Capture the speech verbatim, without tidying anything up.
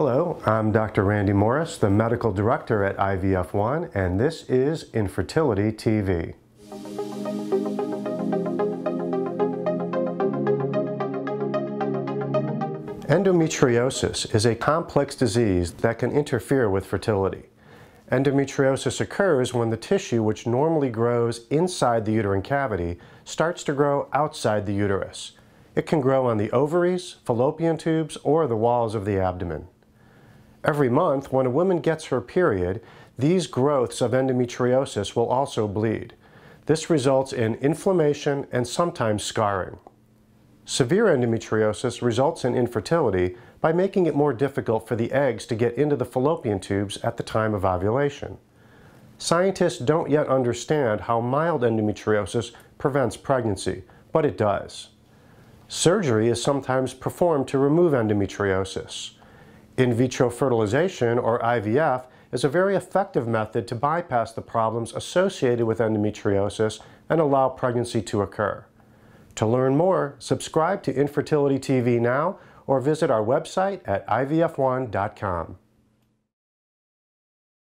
Hello, I'm Doctor Randy Morris, the Medical Director at I V F one, and this is Infertility T V. Endometriosis is a complex disease that can interfere with fertility. Endometriosis occurs when the tissue which normally grows inside the uterine cavity starts to grow outside the uterus. It can grow on the ovaries, fallopian tubes, or the walls of the abdomen. Every month, when a woman gets her period, these growths of endometriosis will also bleed. This results in inflammation and sometimes scarring. Severe endometriosis results in infertility by making it more difficult for the eggs to get into the fallopian tubes at the time of ovulation. Scientists don't yet understand how mild endometriosis prevents pregnancy, but it does. Surgery is sometimes performed to remove endometriosis. In vitro fertilization, or I V F, is a very effective method to bypass the problems associated with endometriosis and allow pregnancy to occur. To learn more, subscribe to Infertility T V now, or visit our website at I V F one dot com.